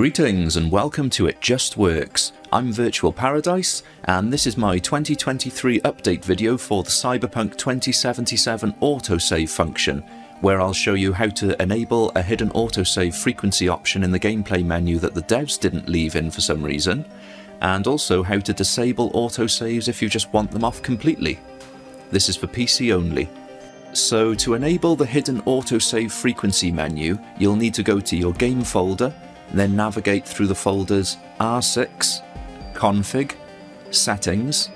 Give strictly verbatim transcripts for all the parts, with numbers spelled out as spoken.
Greetings and welcome to It Just Works. I'm Virtual Paradise and this is my twenty twenty-three update video for the Cyberpunk twenty seventy-seven autosave function, where I'll show you how to enable a hidden autosave frequency option in the gameplay menu that the devs didn't leave in for some reason, and also how to disable autosaves if you just want them off completely. This is for P C only. So to enable the hidden autosave frequency menu, you'll need to go to your game folder, then navigate through the folders R six, Config, Settings,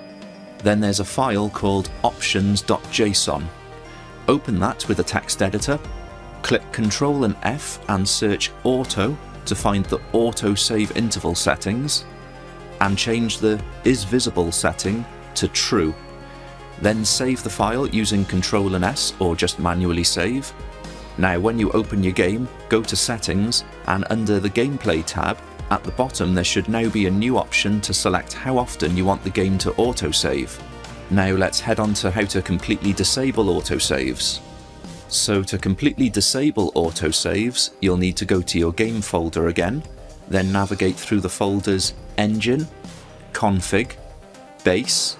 then there's a file called options dot J S O N. Open that with a text editor, click Ctrl and F and search Auto to find the autosave interval settings, and change the isVisible setting to True. Then save the file using Ctrl and S or just manually save. Now when you open your game, go to Settings, and under the Gameplay tab, at the bottom there should now be a new option to select how often you want the game to autosave. Now let's head on to how to completely disable autosaves. So to completely disable autosaves, you'll need to go to your game folder again, then navigate through the folders Engine, Config, Base,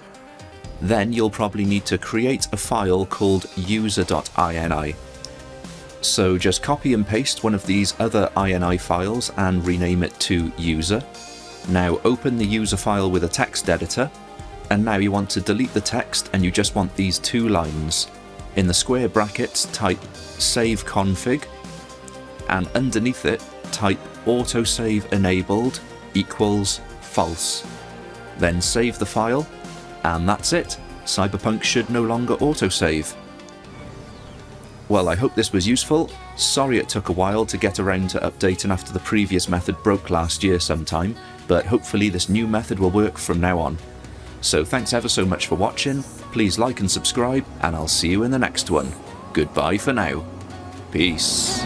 then you'll probably need to create a file called user dot I N I. So just copy and paste one of these other I N I files and rename it to user. Now open the user file with a text editor, and now you want to delete the text and you just want these two lines. In the square brackets type save config, and underneath it type autosave enabled equals false. Then save the file, and that's it. Cyberpunk should no longer autosave. Well, I hope this was useful. Sorry it took a while to get around to updating after the previous method broke last year sometime, but hopefully this new method will work from now on. So thanks ever so much for watching, please like and subscribe, and I'll see you in the next one. Goodbye for now. Peace.